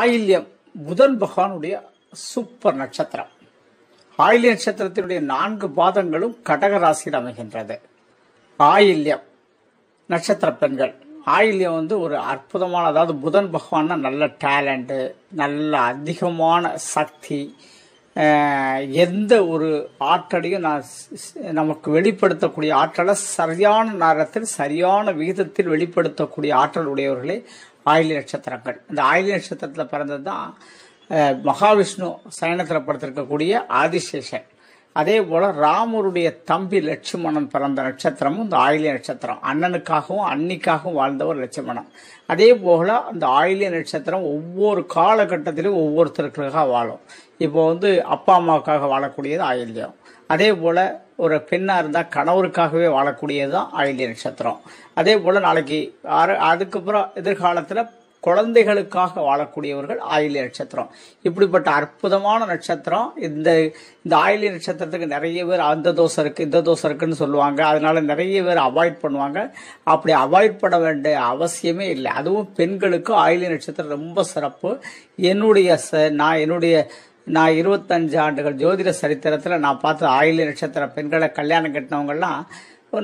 ஆயில்யம் புதன் பகவானுடைய சூப்பர் நட்சத்திரம். ஆயில்ய நட்சத்திரத்தினுடைய 4 பாதங்களும் கடக ராசியில் அமைகின்றது. ஆயில்யம் நட்சத்திர பெண்கள் ஆயில்யம் வந்து ஒரு அற்புதமான, அதாவது புதன் பகவான்னா நல்ல டேலண்ட்டு, நல்ல அதிகமான சக்தி, எந்த ஒரு ஆற்றலையும் நமக்கு வெளிப்படுத்தக்கூடிய ஆற்றலை சரியான நேரத்தில் சரியான விகிதத்தில் வெளிப்படுத்தக்கூடிய ஆற்றல் உடையவர்களே ஆயில்ய நட்சத்திரங்கள். இந்த ஆயில்ய நட்சத்திரத்தில் பிறந்தது தான் மகாவிஷ்ணு சயனத்தில் படுத்திருக்கக்கூடிய ஆதிசேஷன். அதே போல் ராமருடைய தம்பி லட்சுமணன் பிறந்த நட்சத்திரமும் இந்த ஆயில்ய நட்சத்திரம். அண்ணனுக்காகவும் அன்னிக்காகவும் வாழ்ந்தவர் லட்சுமணன். அதே போல் அந்த ஆயில்ய நட்சத்திரம் ஒவ்வொரு காலகட்டத்திலும் ஒவ்வொருத்தருக்காக வாழும். இப்போ வந்து அப்பா அம்மாவுக்காக வாழக்கூடியது ஆயில்யம். அதே போல் ஒரு பெண்ணாக இருந்தால் கணவருக்காகவே வாழக்கூடியது தான் ஆயில்ய நட்சத்திரம். அதே போல் நாளைக்கு அதுக்கப்புறம் எதிர்காலத்தில் குழந்தைகளுக்காக வாழக்கூடியவர்கள் ஆயில்ய நட்சத்திரம். இப்படிப்பட்ட அற்புதமான நட்சத்திரம். இந்த ஆயில்ய நட்சத்திரத்துக்கு நிறைய பேர் அந்த தோசை இருக்குது இந்த தோசை இருக்குன்னு சொல்லுவாங்க. அதனால நிறைய பேர் அவாய்ட் பண்ணுவாங்க. அப்படி அவாய்ட் பண்ண வேண்டிய அவசியமே இல்லை. அதுவும் பெண்களுக்கு ஆயில்ய நட்சத்திரம் ரொம்ப சிறப்பு. நான் 25 ஆண்டுகள் ஜோதிட சரித்திரத்தில் நான் பார்த்த ஆயில்ய நட்சத்திர பெண்களை கல்யாணம் கட்டினவங்கெல்லாம்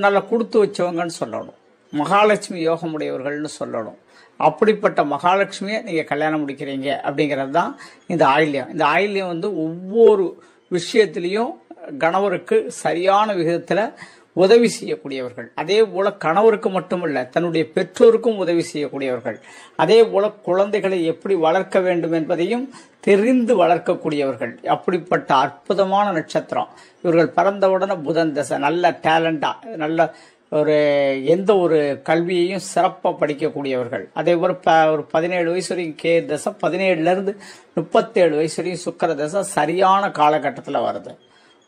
நல்லா கொடுத்து வச்சவங்கன்னு சொல்லணும். மகாலட்சுமி யோகம் உடையவர்கள்னு சொல்லணும். அப்படிப்பட்ட மகாலட்சுமியை நீங்கள் கல்யாணம் முடிக்கிறீங்க அப்படிங்கிறது தான் இந்த ஆயில்யம். இந்த ஆயில்யம் வந்து ஒவ்வொரு விஷயத்திலையும் கணவருக்கு சரியான விகிதத்தில் உதவி செய்யக்கூடியவர்கள். அதே போல் கணவருக்கு மட்டுமல்ல, தன்னுடைய பெற்றோருக்கும் உதவி செய்யக்கூடியவர்கள். அதே போல் குழந்தைகளை எப்படி வளர்க்க வேண்டும் என்பதையும் தெரிந்து வளர்க்கக்கூடியவர்கள். அப்படிப்பட்ட அற்புதமான நட்சத்திரம். இவர்கள் பிறந்தவுடனே புதன் தசை, நல்ல டேலண்டாக, நல்ல எந்த ஒரு கல்வியையும் சிறப்பாக படிக்கக்கூடியவர்கள். அதே போல் ஒரு 17 வயசு வரைக்கும் கே தசை, 17லேருந்து 37 வயசு வரைக்கும் சுக்கர தசை சரியான காலகட்டத்தில் வருது.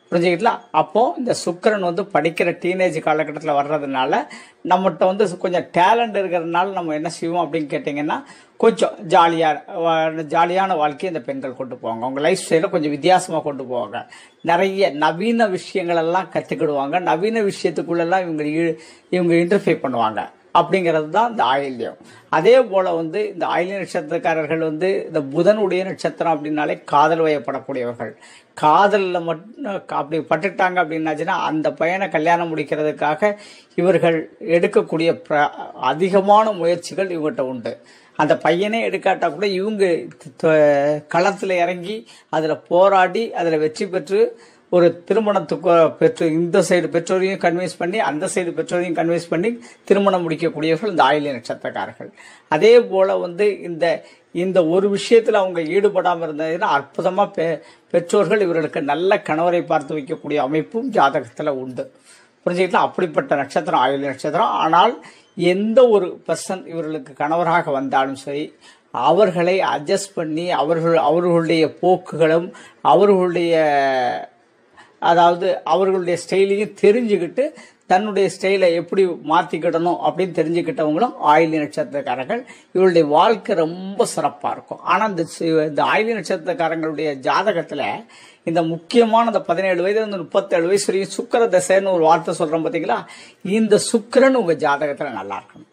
புரிஞ்சுக்கிட்டலாம். அப்போது இந்த சுக்கரன் வந்து படிக்கிற டீனேஜ் காலகட்டத்தில் வர்றதுனால நம்மகிட்ட வந்து கொஞ்சம் டேலண்ட் இருக்கிறதுனால நம்ம என்ன செய்வோம் அப்படின்னு கேட்டிங்கன்னா, கொஞ்சம் ஜாலியான வாழ்க்கையை இந்த பெண்கள் கொண்டு போவாங்க. அவங்க லைஃப் ஸ்டைலில் கொஞ்சம் வித்தியாசமாக கொண்டு போவாங்க. நிறைய நவீன விஷயங்களெல்லாம் கற்றுக்கிடுவாங்க. நவீன விஷயத்துக்குள்ளெல்லாம் இவங்க இன்டர்ஃபே பண்ணுவாங்க. அப்படிங்கிறது தான் இந்த ஆயில்யம். அதே போல் வந்து இந்த ஆயில்ய நட்சத்திரக்காரர்கள் வந்து இந்த புதனுடைய நட்சத்திரம் அப்படின்னாலே காதல் வயப்படக்கூடியவர்கள். காதலில் மட்டும் அப்படி பட்டுட்டாங்க அப்படின்னாச்சுன்னா அந்த பையனை கல்யாணம் முடிக்கிறதுக்காக இவர்கள் எடுக்கக்கூடிய அதிகமான முயற்சிகள் இவங்ககிட்ட உண்டு. அந்த பையனே எடுக்காட்டா கூட இவங்க களத்தில் இறங்கி அதில் போராடி அதில் வெற்றி பெற்று ஒரு திருமணத்துக்கு இந்த சைடு பெற்றோரையும் கன்வின்ஸ் பண்ணி அந்த சைடு பெற்றோரையும் கன்வின்ஸ் பண்ணி திருமணம் முடிக்கக்கூடியவர்கள் இந்த ஆயில்ய நட்சத்திரக்காரர்கள். அதே போல் வந்து இந்த ஒரு விஷயத்தில் அவங்க ஈடுபடாமல் இருந்ததுன்னா அற்புதமாக பெற்றோர்கள் இவர்களுக்கு நல்ல கணவரை பார்த்து வைக்கக்கூடிய அமைப்பும் ஜாதகத்தில் உண்டு. புரிஞ்சுக்கிட்டால் அப்படிப்பட்ட நட்சத்திரம் ஆயில்ய நட்சத்திரம். ஆனால் எந்த ஒரு பர்சன் இவர்களுக்கு கணவராக வந்தாலும் சரி, அவர்களை அட்ஜஸ்ட் பண்ணி அவர்களுடைய போக்குகளும் அவர்களுடைய ஸ்டைலையும் தெரிஞ்சுக்கிட்டு தன்னுடைய ஸ்டைலை எப்படி மாற்றிக்கிடணும் அப்படின்னு தெரிஞ்சுக்கிட்டவங்களும் ஆயில்ய நட்சத்திரக்காரர்கள். இவருடைய வாழ்க்கை ரொம்ப சிறப்பாக இருக்கும். ஆனால் இந்த ஆயில்ய நட்சத்திரக்காரங்களுடைய ஜாதகத்தில் இந்த முக்கியமான இந்த 17 வயதுலேருந்து 37 வயசு வரையும் சுக்கர தசைன்னு ஒரு வார்த்தை சொல்கிறோம் பார்த்தீங்களா. இந்த சுக்கரன் உங்கள் ஜாதகத்தில் நல்லா இருக்கணும்.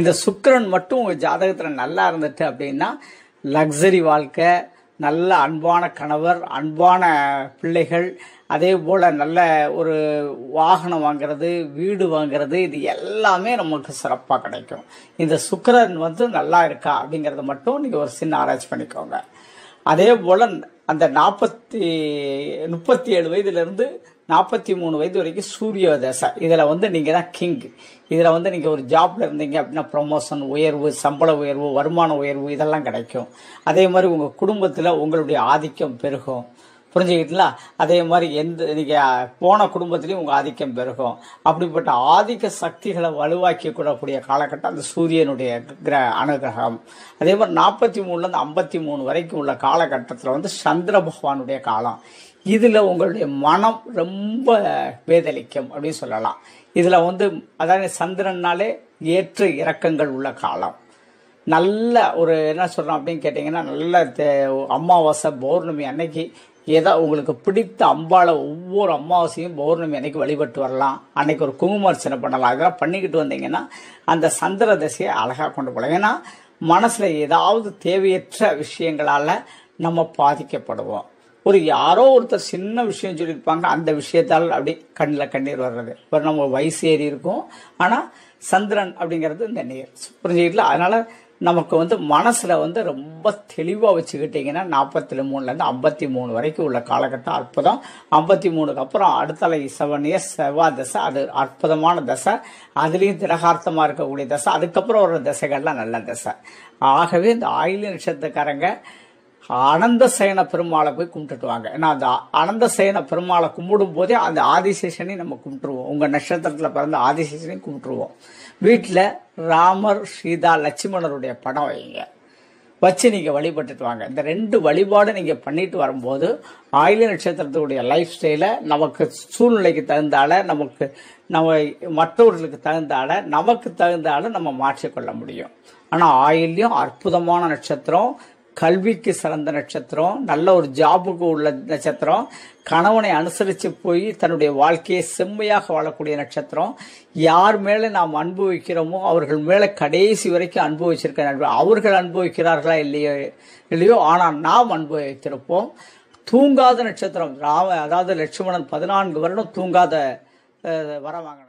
இந்த சுக்கரன் மட்டும் உங்கள் ஜாதகத்தில் நல்லா இருந்துட்டு அப்படின்னா லக்ஸரி வாழ்க்கை, நல்ல அன்பான கணவர், அன்பான பிள்ளைகள், அதே போல் நல்ல ஒரு வாகனம் வாங்கிறது, வீடு வாங்கிறது, இது எல்லாமே நமக்கு சிறப்பாக கிடைக்கும். இந்த சுக்கிரன் வந்து நல்லா இருக்கா அப்படிங்கிறத மட்டும் நீங்கள் ஒரு சின்ன ஆராய்ச்சி பண்ணிக்கோங்க. அதே போல் அந்த 37 வயதுலேருந்து 43 வயது வரைக்கும் சூரிய தசை. இதில் வந்து நீங்கள் தான் கிங். இதில் வந்து நீங்கள் ஒரு ஜாப்பில் இருந்தீங்க அப்படின்னா ப்ரொமோஷன், உயர்வு, சம்பள உயர்வு, வருமான உயர்வு, இதெல்லாம் கிடைக்கும். அதே மாதிரி உங்கள் குடும்பத்தில் உங்களுடைய ஆதிக்கம் பெருகும். புரிஞ்சுக்கிட்டீங்களா. அதே மாதிரி நீங்கள் போன குடும்பத்திலையும் உங்கள் ஆதிக்கம் பெருகும். அப்படிப்பட்ட ஆதிக்க சக்திகளை வலுவாக்கி கூடக்கூடிய காலகட்டம் அந்த சூரியனுடைய அனுகிரகம். அதே மாதிரி 43லேருந்து 53 வரைக்கும் உள்ள காலகட்டத்தில் வந்து சந்திர பகவானுடைய காலம். இதில் உங்களுடைய மனம் ரொம்ப வேதளிக்கும் அப்படின்னு சொல்லலாம். இதில் வந்து அதாவது சந்திரனாலே ஏற்ற இறக்கங்கள் உள்ள காலம். நல்ல ஒரு என்ன சொல்கிறோம் அப்படின்னு கேட்டிங்கன்னா, நல்ல அமாவாசை பௌர்ணமி அன்னைக்கு ஏதோ உங்களுக்கு பிடித்த அம்பாவை ஒவ்வொரு அமாவாசையும் பௌர்ணமி அன்னைக்கு வழிபட்டு வரலாம். அன்னைக்கு ஒரு குங்கும அர்ச்சனை பண்ணலாம். இதெல்லாம் பண்ணிக்கிட்டு வந்தீங்கன்னா அந்த சந்திர தசையை அழகாக கொண்டு போகலாம். ஏன்னா மனசுல ஏதாவது தேவையற்ற விஷயங்களால நம்ம பாதிக்கப்படுவோம். ஒரு யாரோ ஒருத்தர் சின்ன விஷயம் சொல்லியிருப்பாங்க, அந்த விஷயத்தால் அப்படி கண்ணில் கண்ணீர் வர்றது. இப்போ நம்ம வயசு ஏறி இருக்கும், ஆனால் சந்திரன் அப்படிங்கிறது இந்த நீர், புரிஞ்சுக்கிட்டல. அதனால நமக்கு மனசுல ரொம்ப தெளிவாக வச்சுக்கிட்டிங்கன்னா 43லேருந்து 53 வரைக்கும் உள்ள காலகட்டம் அற்புதம். 53க்கு அப்புறம் அடுத்தலை 7 இயர்ஸ் செவ்வாய் தசை, அது அற்புதமான தசை. அதுலேயும் திரகார்த்தமாக இருக்கக்கூடிய தசை. அதுக்கப்புறம் ஒரு தசைகள்லாம் நல்ல தசை. ஆகவே இந்த ஆயில்ய நட்சத்திரக்காரங்க அனந்த சயன பெருமாளை போய் கும்பிட்டுட்டு வாங்க. ஏன்னா அந்த அனந்த சயன பெருமாளை கும்பிடும் போதே அந்த ஆதிசேஷனையும் நம்ம கும்பிட்டுருவோம். உங்கள் நட்சத்திரத்தில் பிறந்த ஆதிசேஷனையும் கும்பிட்டுருவோம். வீட்டில் ராமர் சீதா லட்சுமணருடைய படம் வைங்க, வச்சு நீங்கள் வழிபட்டுட்டு வாங்க. இந்த 2 வழிபாடு நீங்கள் பண்ணிட்டு வரும்போது ஆயில்ய நட்சத்திரத்துடைய லைஃப் ஸ்டைலை நமக்கு சூழ்நிலைக்கு தகுந்தால, நமக்கு நம்ம மற்றவர்களுக்கு தகுந்தால, நமக்கு தகுந்தால நம்ம மாற்றிக்கொள்ள முடியும். ஆனால் ஆயில்யம் அற்புதமான நட்சத்திரம், கல்விக்கு சிறந்த நட்சத்திரம், நல்ல ஒரு ஜாபுக்கு உள்ள நட்சத்திரம், கணவனை அனுசரித்து போய் தன்னுடைய வாழ்க்கையை செம்மையாக வாழக்கூடிய நட்சத்திரம். யார் மேலே நாம் அனுபவிக்கிறோமோ அவர்கள் மேலே கடைசி வரைக்கும் அனுபவிச்சிருக்க, அவர்கள் அனுபவிக்கிறார்களா இல்லையோ ஆனால் நாம் அனுபவித்திருப்போம். தூங்காத நட்சத்திரம், அதாவது லட்சுமணன் 14 வருடம் தூங்காத வர வாங்கினார்.